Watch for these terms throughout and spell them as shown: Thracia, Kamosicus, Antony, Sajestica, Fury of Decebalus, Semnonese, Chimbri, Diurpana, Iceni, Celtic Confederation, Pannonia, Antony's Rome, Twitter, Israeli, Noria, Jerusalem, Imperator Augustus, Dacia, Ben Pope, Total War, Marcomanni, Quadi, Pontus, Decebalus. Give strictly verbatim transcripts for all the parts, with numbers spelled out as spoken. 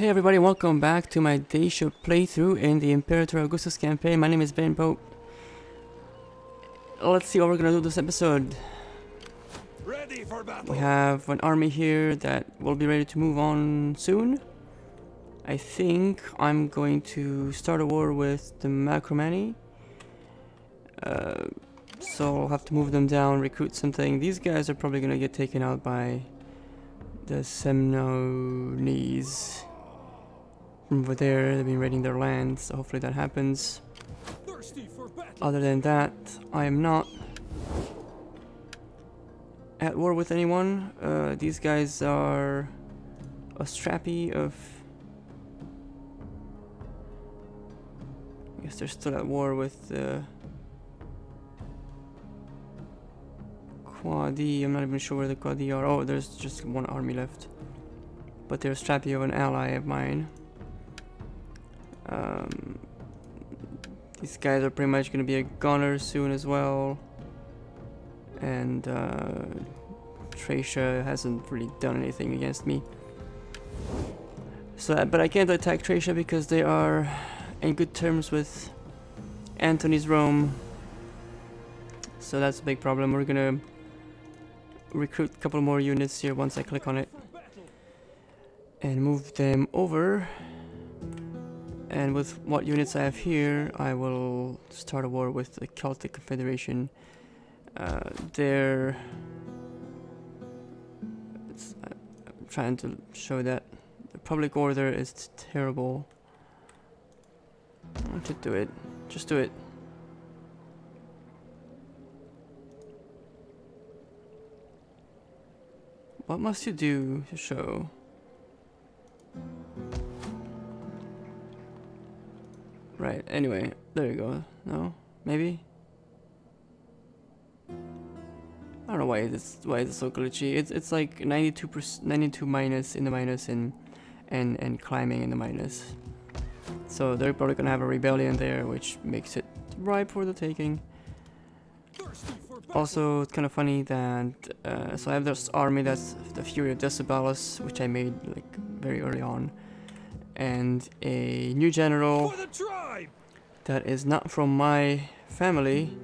Hey everybody, welcome back to my Dacia playthrough in the Imperator Augustus campaign. My name is Ben Pope. Let's see what we're gonna do this episode. Ready for battle. We have an army here that will be ready to move on soon. I think I'm going to start a war with the Marcomanni. Uh, so I'll have to move them down, recruit something. These guys are probably gonna get taken out by the Semnonese. Over there, they've been raiding their land, so hopefully that happens. Other than that, I am not at war with anyone. Uh, these guys are a strappy of... I guess they're still at war with the... Quadi. I'm not even sure where the Quadi are. Oh, there's just one army left. But they're strappy of an ally of mine. Um, these guys are pretty much going to be a gunner soon as well, and uh, Thracia hasn't really done anything against me. So, but I can't attack Thracia because they are in good terms with Antony's Rome. So that's a big problem. We're gonna recruit a couple more units here once I click on it and move them over. And with what units I have here, I will start a war with the Celtic Confederation. Uh, they're... It's, I'm trying to show that the public order is terrible. I want to do it. Just do it. What must you do to show? Right, anyway, there you go. No? Maybe? I don't know why this why it's so glitchy. It's it's like ninety-two percent, ninety-two minus in the minus and and and climbing in the minus. So they're probably gonna have a rebellion there, which makes it ripe for the taking. Also, it's kind of funny that uh, so I have this army that's the Fury of Decebalus, which I made like very early on, and a new general that is not from my family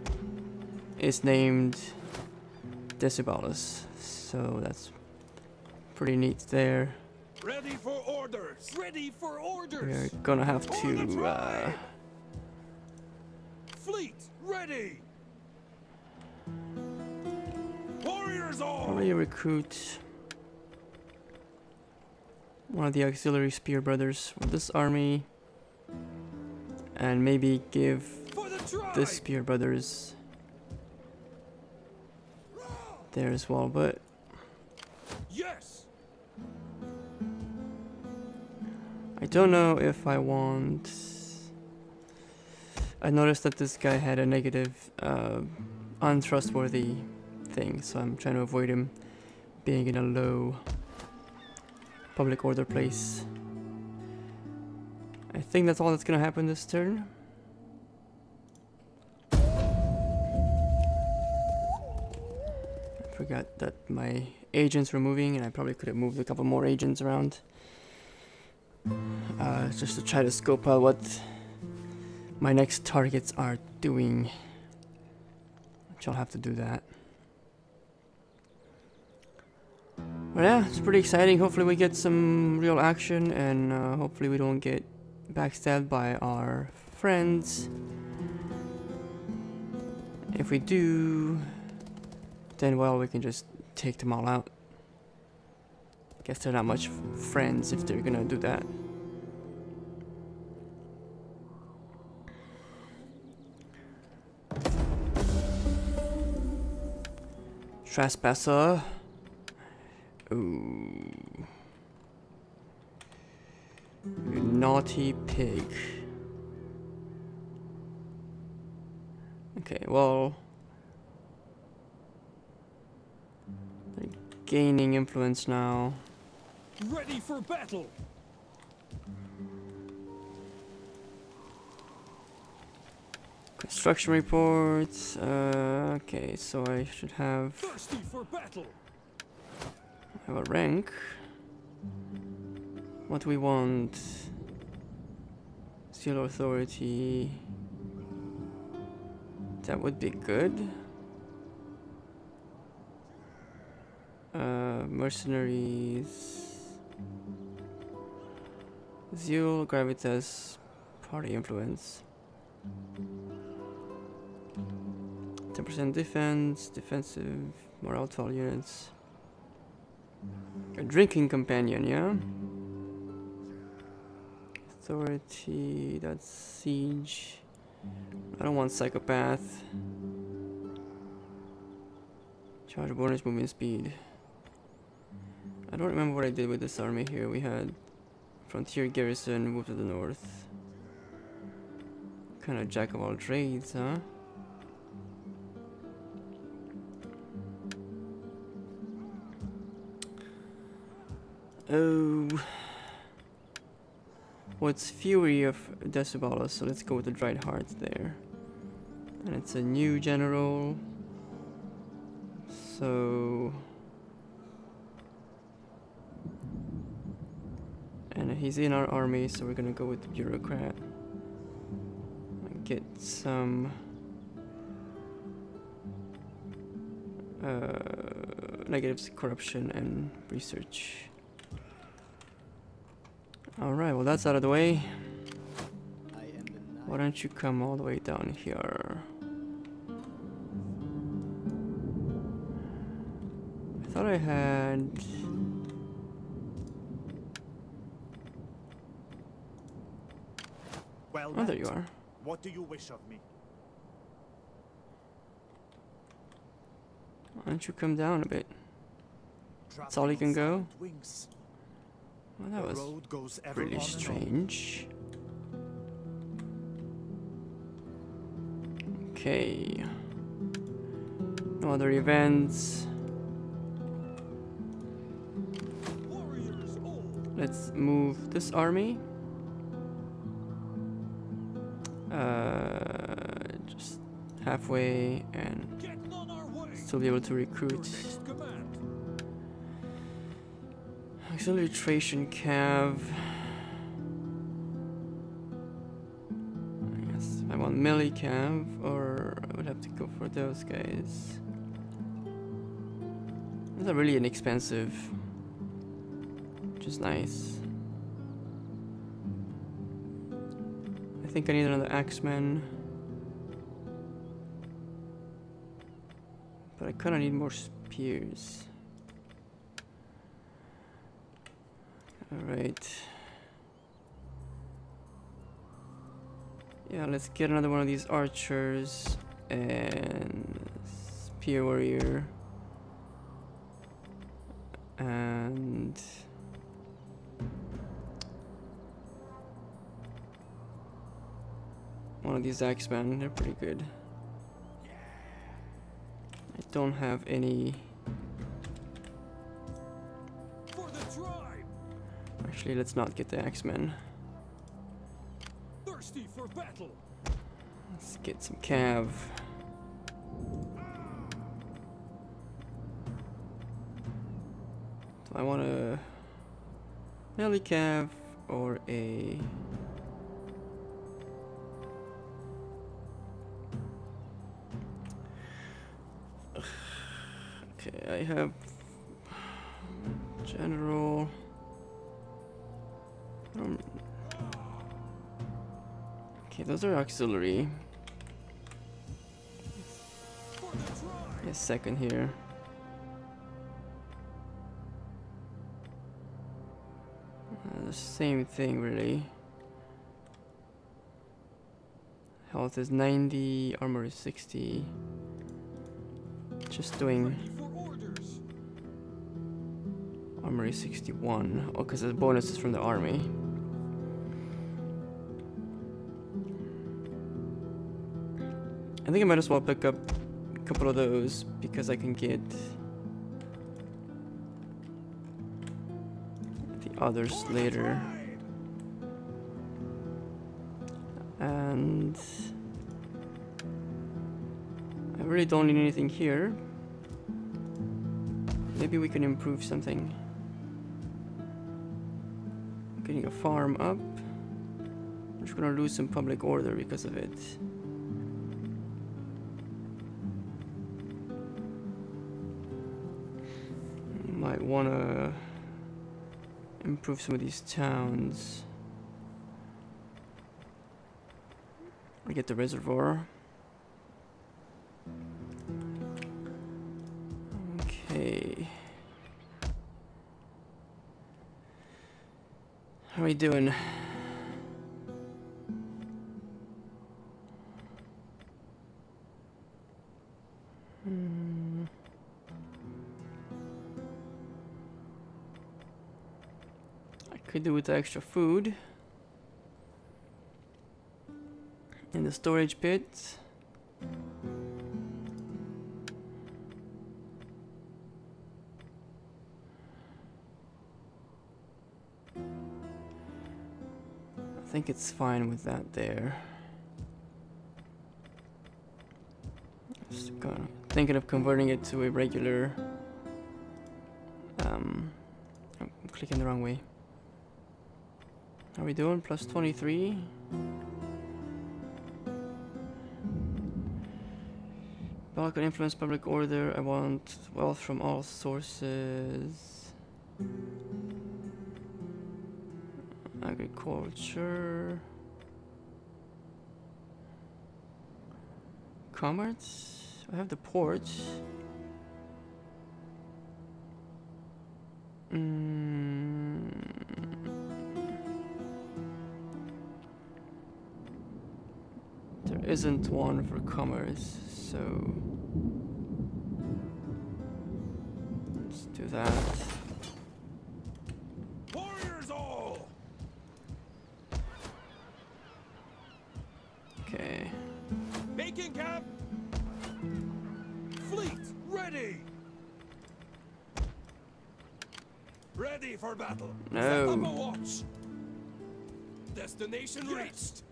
is named Decebalus, so that's pretty neat there. Ready for orders. Ready for orders. We're gonna have to uh, fleet ready. Warriors all. Probably recruit one of the auxiliary spear brothers with this army, and maybe give the spear brothers there as well. But yes, I don't know if I want. I noticed that this guy had a negative, uh, untrustworthy thing, so I'm trying to avoid him being in a low public order place. I think that's all that's gonna happen this turn. I forgot that my agents were moving, and I probably could have moved a couple more agents around uh, just to try to scope out what my next targets are doing, which I'll have to do that. Well, yeah, it's pretty exciting. Hopefully we get some real action, and uh, hopefully we don't get backstabbed by our friends. If we do, then well, we can just take them all out. Guess they're not much friends if they're gonna do that. Trespasser. Ooh. You naughty pig. Okay, well, they're gaining influence now. Ready for battle. Construction reports. Uh, okay, so I should have. Thirsty for battle. Have a rank. What we want. Seal authority. That would be good. Uh, mercenaries. Zeal, gravitas, party influence. ten percent defense, defensive, morale twelve units. A drinking companion, yeah? Authority, that's siege. I don't want psychopath. Charge bonus movement speed. I don't remember what I did with this army here. We had frontier garrison, move to the north. Kind of jack of all trades, huh? Oh, well, it's Fury of Decebalus, so let's go with the Dried Heart there. And it's a new general. So... and he's in our army, so we're gonna go with the bureaucrat and get some uh, negatives, corruption, and research. All right, well, that's out of the way. Why don't you come all the way down here? I thought I had. Oh, there you are. What do you wish of me? Why don't you come down a bit? That's all you can go? Well, that was really strange. Okay. No other events. Let's move this army. Uh, just halfway and still be able to recruit. Auxiliary Thracian Cav. I guess I want melee Cav, or I would have to go for those guys. Those are really inexpensive, which is nice. I think I need another axeman, but I kind of need more spears. All right. Yeah, let's get another one of these archers and spear warrior and. One of these axemen, they're pretty good. I don't have any. For the tribe. Actually, let's not get the axemen. Thirsty for battle. Let's get some cav. Do I want a melee cav or a? I have general. Um, okay, those are auxiliary. A second here. Uh, the same thing, really. Health is ninety, armor is sixty. Just doing. Armory sixty-one. Oh, because the bonus is from the army. I think I might as well pick up a couple of those because I can get the others later. And I really don't need anything here. Maybe we can improve something. Getting a farm up. I'm just gonna lose some public order because of it. Might wanna improve some of these towns. Or get the reservoir. Okay. How are you doing? Hmm. I could do with extra food. In the storage pit. I think it's fine with that there. Just gonna, thinking of converting it to a regular. Um, I'm clicking the wrong way. How are we doing? Plus twenty-three. Balkan influence public order. I want wealth from all sources. Agriculture, commerce. I have the port. Mm. There isn't one for commerce, so let's do that. Battle. No. Destination reached.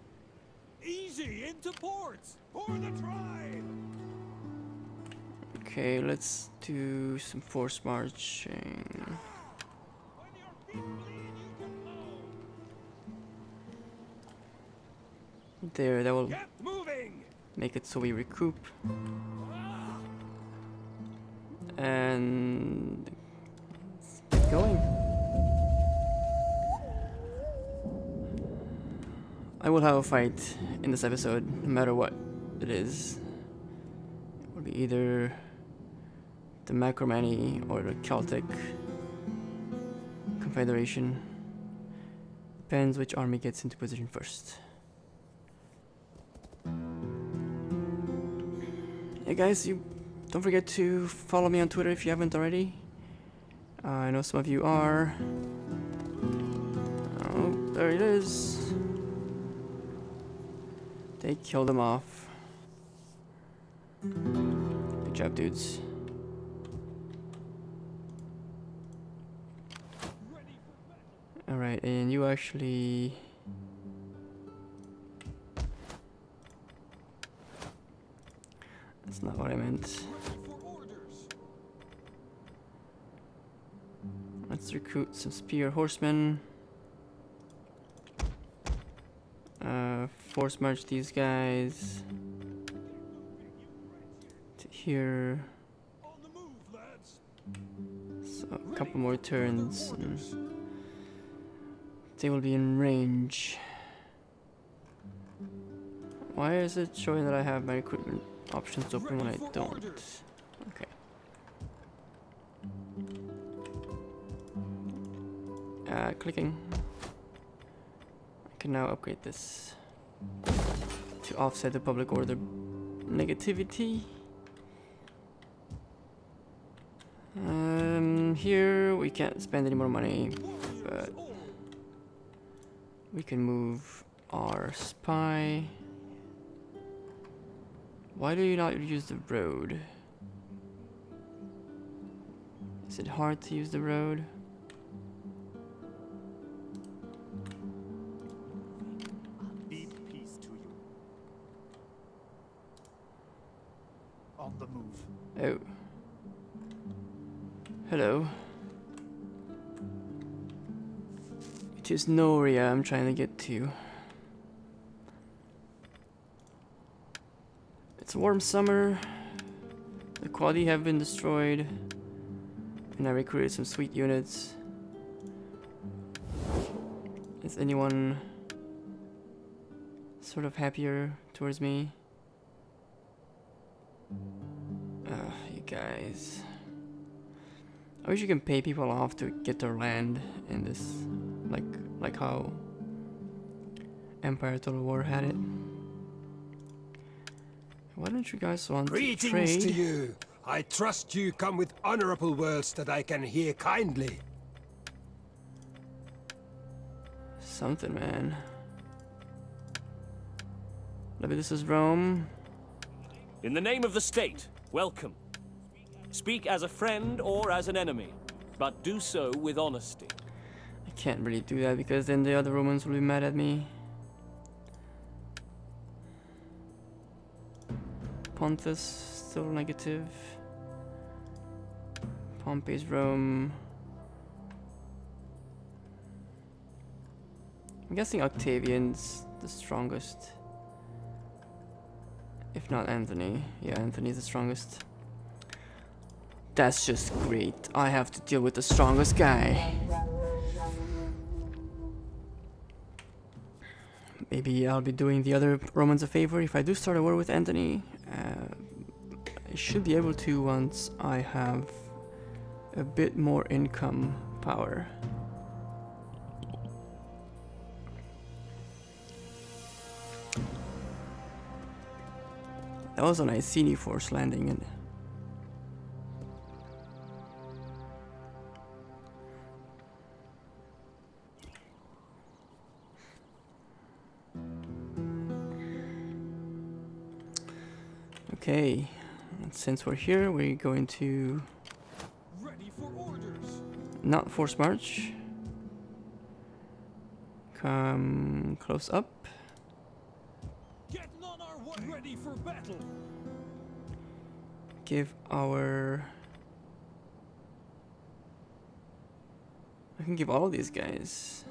Easy into ports for the tribe. Okay, let's do some force marching. When your feet bleed, you can move. There, that will make it so we recoup. And let's get going. I will have a fight in this episode, no matter what it is. It will be either the Marcomanni or the Celtic Confederation. Depends which army gets into position first. Hey guys, you don't forget to follow me on Twitter if you haven't already. Uh, I know some of you are. Oh, there it is. They killed them off. Good job, dudes. Alright, and you actually... That's not what I meant. Let's recruit some spear horsemen. Uh, force march these guys to here. So a couple more turns and they will be in range. Why is it showing that I have my recruitment options open when I don't? Okay. Uh, clicking. Can now upgrade this to offset the public order negativity. Um, here we can't spend any more money, but we can move our spy. Why do you not use the road? Is it hard to use the road? Oh. Hello. which is Noria I'm trying to get to. It's a warm summer, the Quadi have been destroyed, and I recruited some sweet units. Is anyone sort of happier towards me? Uh, you guys. I wish you can pay people off to get their land in this, like like how Empire Total War had it. Why don't you guys want Greetings to trade? Greetings to you! I trust you come with honorable words that I can hear kindly. Something, man. Maybe this is Rome. In the name of the state, welcome. Speak as a friend or as an enemy, but do so with honesty. I can't really do that because then the other Romans will be mad at me. Pontus, still negative. Pompey's Rome. I'm guessing Octavian's the strongest. If not Anthony. Yeah, Anthony's the strongest. That's just great. I have to deal with the strongest guy. Maybe I'll be doing the other Romans a favor if I do start a war with Anthony. Uh, I should be able to once I have a bit more income power. That was an Iceni force landing, and okay, and since we're here, we're going to Ready for orders. Not force march. Come close up. Ready for battle. Give our... I can give all of these guys.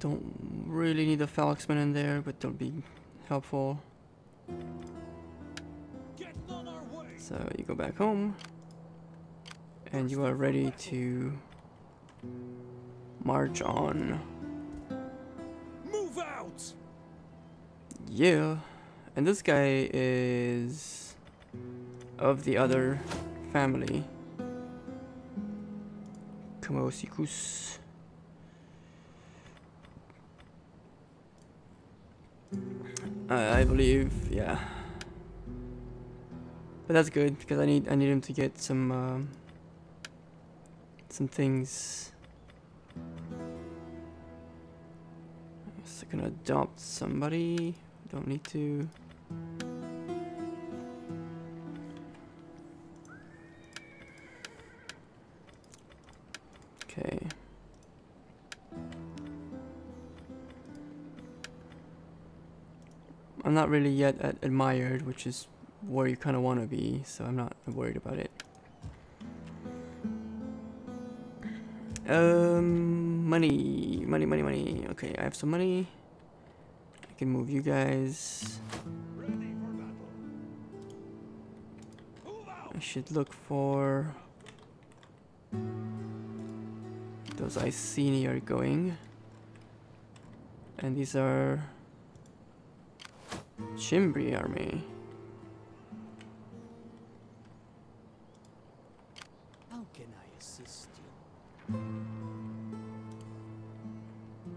Don't really need a Falxman in there, but they'll be helpful. So you go back home, and you are ready to march on. Yeah, and this guy is of the other family. Kamosicus. Uh, I believe, yeah. But that's good because I need I need him to get some um, some things. So I can adopt somebody. Don't need to. Okay. I'm not really yet at admired, which is where you kind of want to be, so I'm not worried about it. Um, money, money, money, money. Okay, I have some money. I can move you guys. I should look for those Iceni are going, and these are Chimbri army. How can I assist you?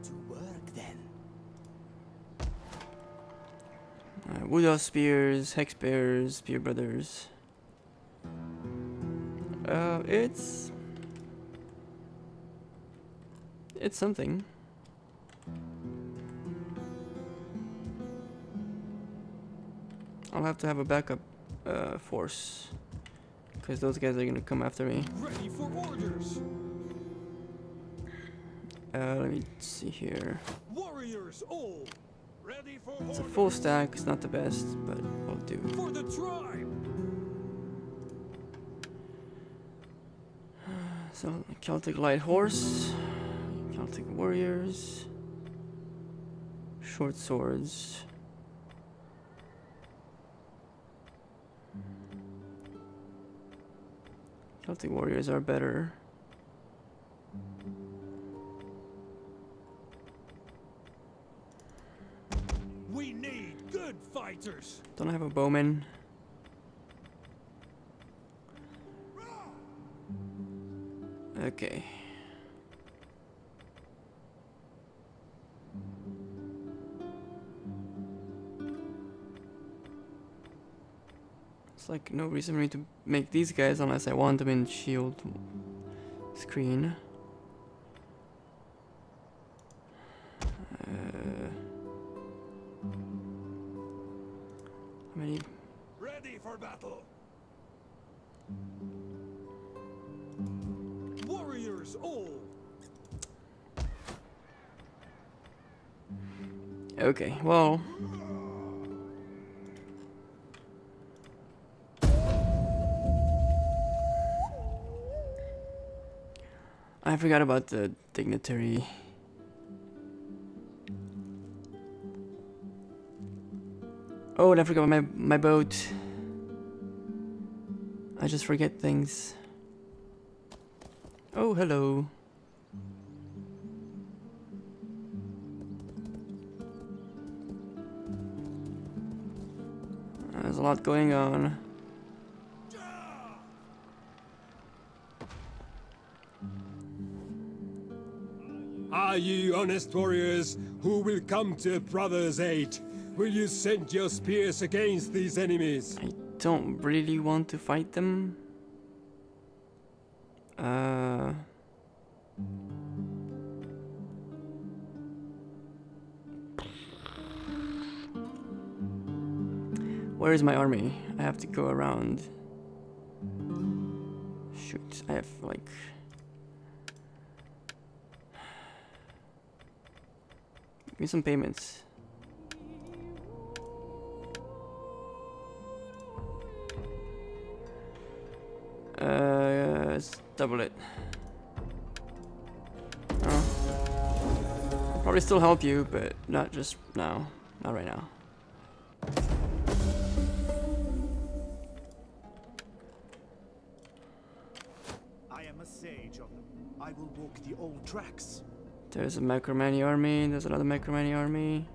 To work then. Uh, Wood Elf Spears, Hex Bears, Spear Brothers. Uh, it's... It's something. I'll have to have a backup uh, force, because those guys are going to come after me. Ready for orders. Uh, let me see here. Warriors all. Ready for it's a full stack, it's not the best, but I'll do. For the tribe. So, Celtic light horse, Celtic warriors, short swords. Celtic warriors are better. We need good fighters. Don't I have a bowman? Okay. It's like no reason for me to make these guys unless I want them in shield screen. Uh, how many? Ready for battle. Warriors all. Okay, well. I forgot about the dignitary. Oh, and I forgot my my boat. I just forget things. Oh, hello. There's a lot going on. Are you honest warriors who will come to a brother's aid? Will you send your spears against these enemies? I don't really want to fight them. Uh... Where is my army? I have to go around. Shoot, I have like... Give me some payments. Uh, let's double it. Oh. Probably still help you, but not just now. Not right now. I am a sage of them. I will walk the old tracks. There's a Marcomanni army, there's another Marcomanni army.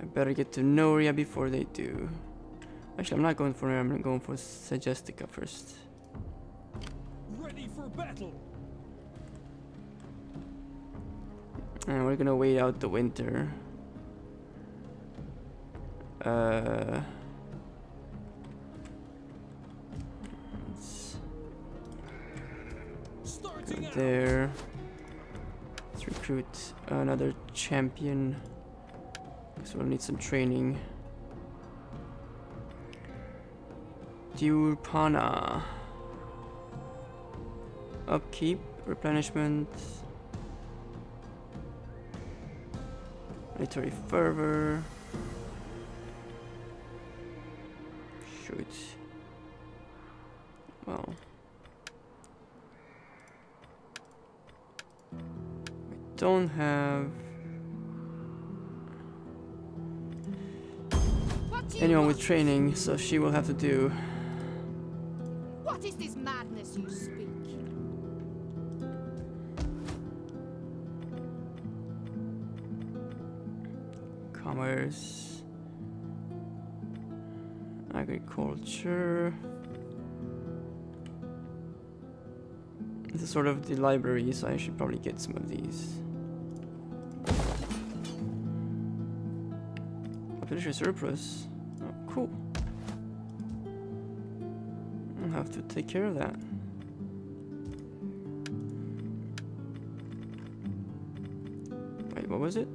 I better get to Noria before they do. Actually, I'm not going for Noria, I'm going for Sajestica first. Ready for battle. And we're gonna wait out the winter. Uh let's go there. Recruit another champion. Guess we'll need some training. Diurpana. Upkeep, replenishment, military fervor. Shoot. Well. Don't have anyone with training, so she will have to do. What is this madness you speak? Commerce, agriculture. This is sort of the library, so I should probably get some of these. Fisher surplus. Oh, cool. I'll have to take care of that. Wait, what was it?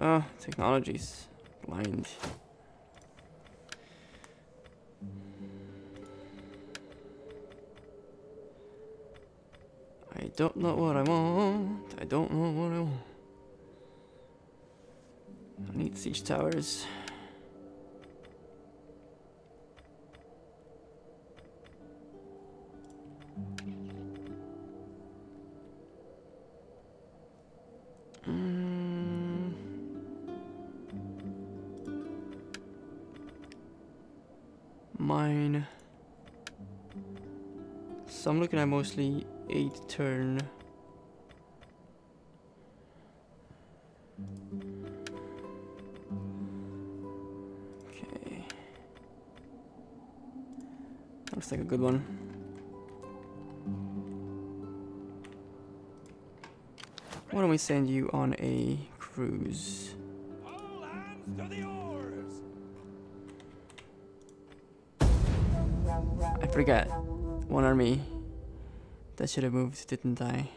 Oh, technologies. Blind. I don't know what I want. I don't know what I want. I need siege towers. mine. So I'm looking at mostly eight turn. Okay. Looks like a good one. Why don't we send you on a cruise? All hands to the oars. I forgot. One army. That should have moved, didn't I?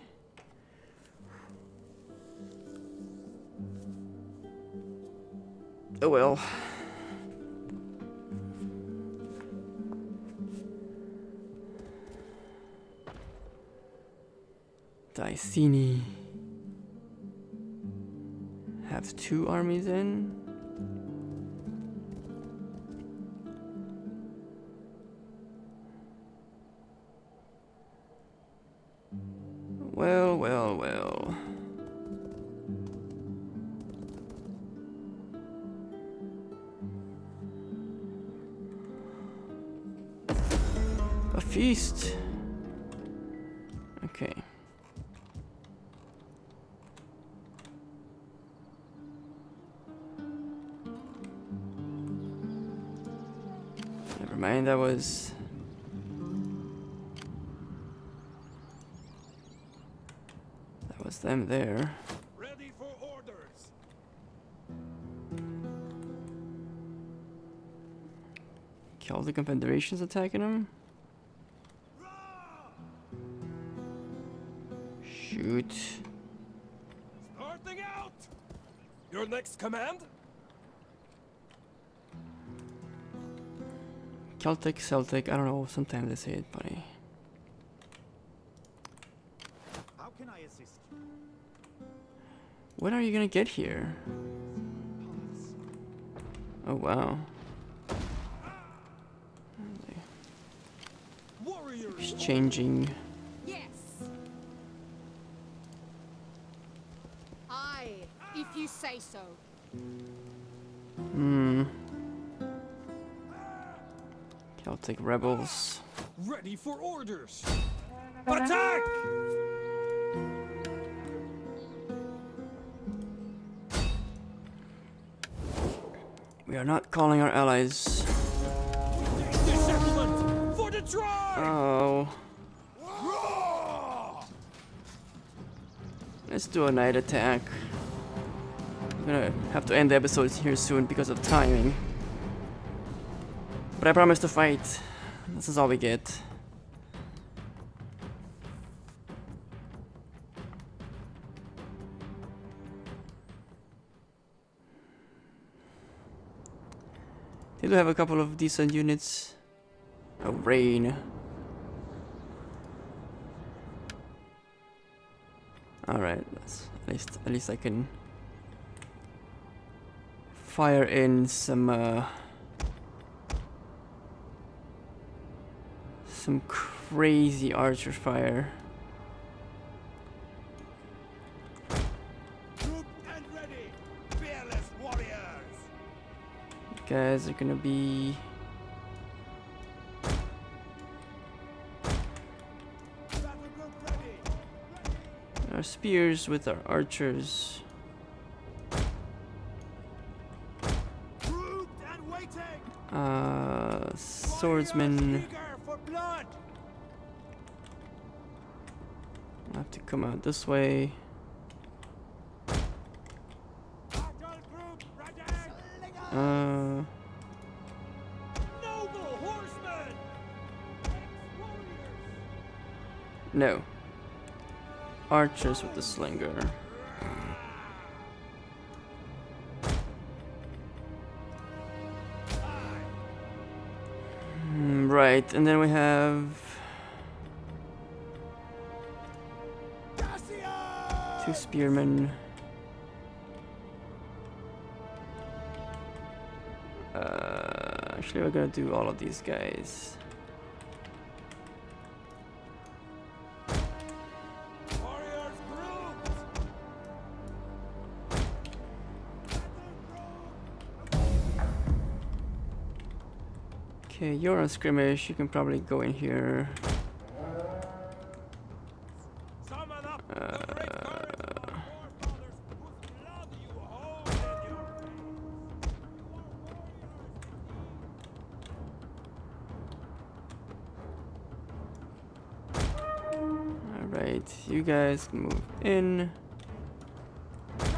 Oh well. Iceni. Have two armies in. Well, well, well. A feast. Okay. Mind, that was that was them there. Ready for orders. Celtic Confederation's attacking them. Shoot. Starting out. Your next command. Celtic, Celtic, I don't know, sometimes they say it, buddy. How can I assist? When are you gonna get here? Oh wow. It's changing. Yes. Aye, if you say so. Hmm. Celtic rebels. Ready for orders. Attack! We are not calling our allies. We take this settlement for the tribe! Oh. Roar! Let's do a night attack. I'm gonna have to end the episode here soon because of timing. But I promise to fight. This is all we get. They do have a couple of decent units. Oh, rain. Alright, at least at least I can fire in some uh some crazy archer fire. Group and ready. Fearless warriors. You guys are gonna be our spears with our archers. Grouped and waiting. Uh, swordsmen. I have to come out this way. Uh, no. Archers with the slinger. Mm, right, and then we have two spearmen, uh, actually we're gonna do all of these guys. Okay, you're on skirmish, you can probably go in here. You guys can move in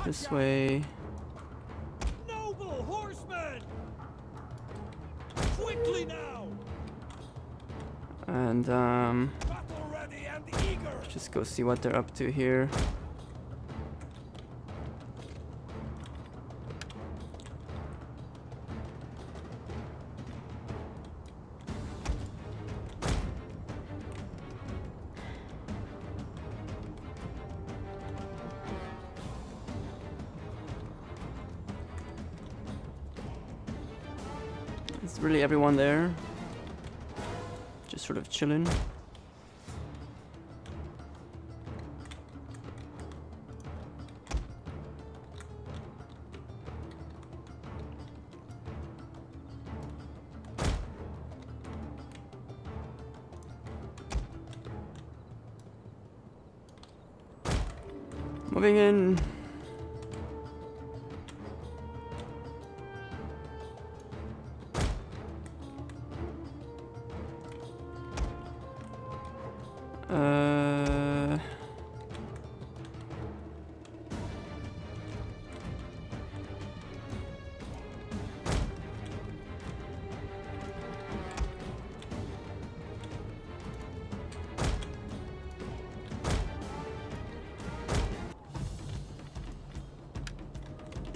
this way. Noble horsemen, quickly now! And um, let's just go see what they're up to here. Really everyone there just sort of chilling. Moving in.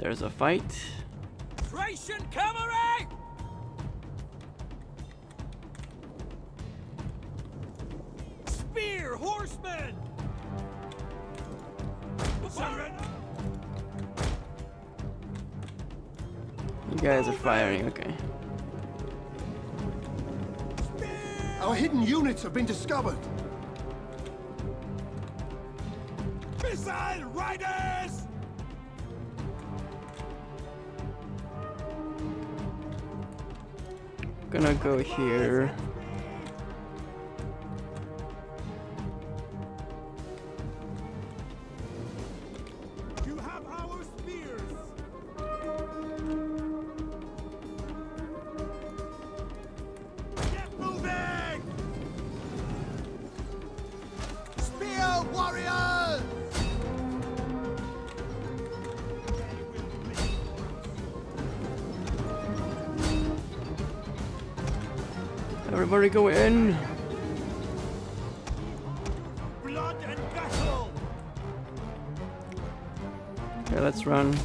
There's a fight. Thracian cavalry! Spear horsemen! You guys are firing, okay. Our hidden units have been discovered. Missile riders! Gonna go here. You have our spears. Get moving. Spear warriors. Everybody go in. Blood and battle. Okay, let's run.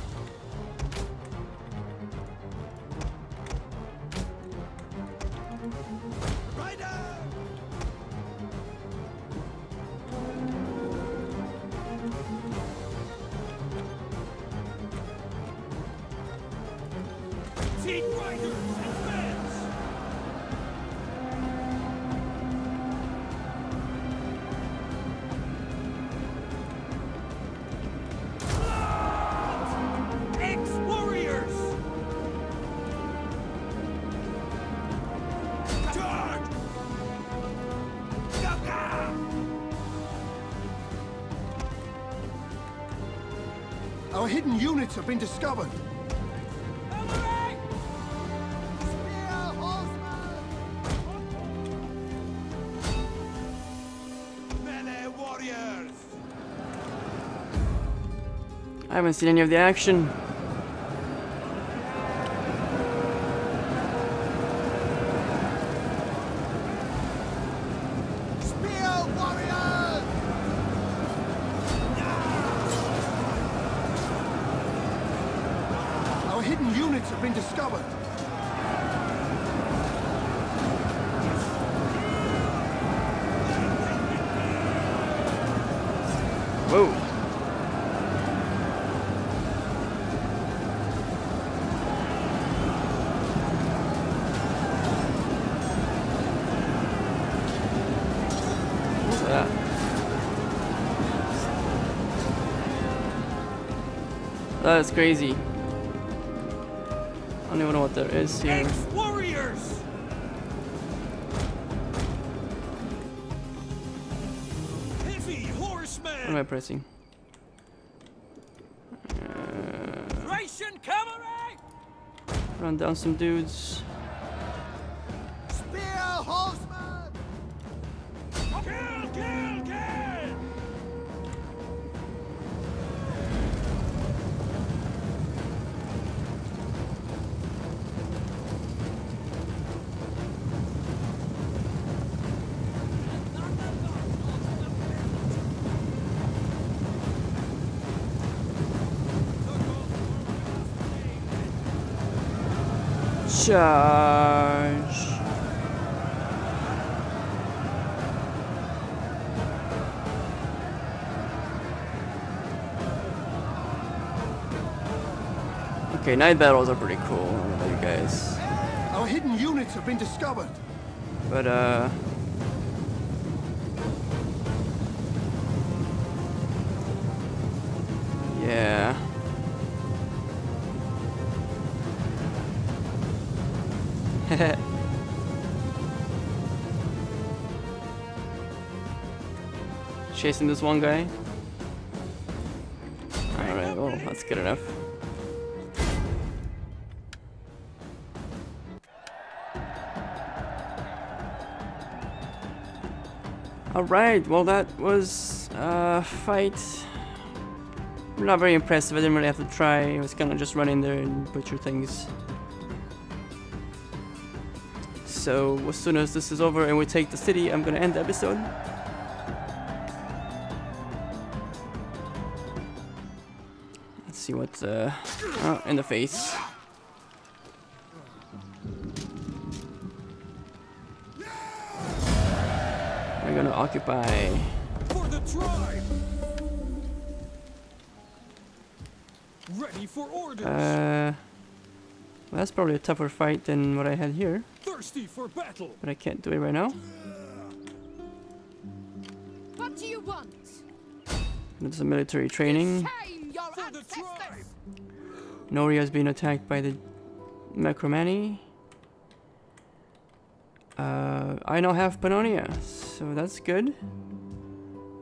Our hidden units have been discovered. Melee warriors. I haven't seen any of the action. That's crazy. I don't even know what there is here. Ex-warriors. What am I pressing? Uh, run down some dudes. Spear horseman! Kill, kill, kill! Charge. Okay, night battles are pretty cool, you guys. Our hidden units have been discovered. But uh yeah. Chasing this one guy. Alright, well, that's good enough. Alright, well, that was a fight. I'm not very impressed. I didn't really have to try. I was kind of just running there and butcher things. So as soon as this is over and we take the city, I'm gonna end the episode. Let's see what uh oh, in the face. We're gonna occupy for the tribe. Ready for orders. Uh well, that's probably a tougher fight than what I had here. Thirsty for battle. But I can't do it right now. What do you want? It's a military training. Noria is being attacked by the Marcomanni. Uh, I now have Pannonia, so that's good.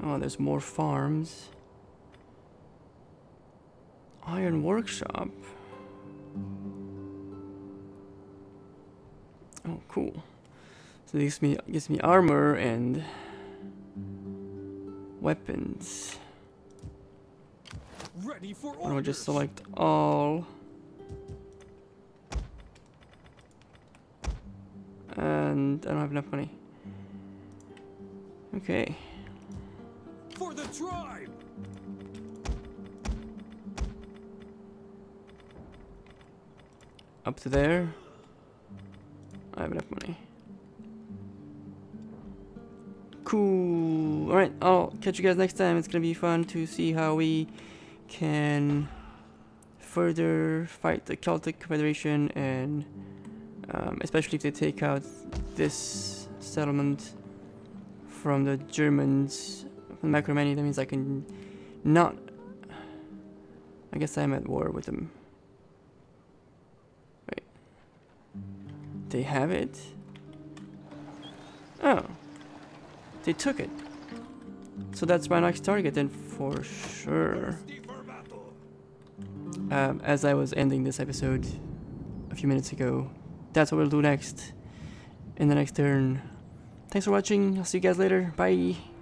Oh, there's more farms. Iron workshop. Oh, cool. So this gives me gives me armor and weapons. Ready for orders. I'll just select all. And I don't have enough money. Okay. For the tribe. Up to there. I have enough money. Cool. Alright, I'll catch you guys next time. It's gonna be fun to see how we can further fight the Celtic Confederation, and um, especially if they take out this settlement from the Germans, from the Marcomanni. That means I can not... I guess I'm at war with them. They have it. Oh, they took it. So that's my next target then for sure. Um, as I was ending this episode a few minutes ago, that's what we'll do next in the next turn. Thanks for watching. I'll see you guys later. Bye.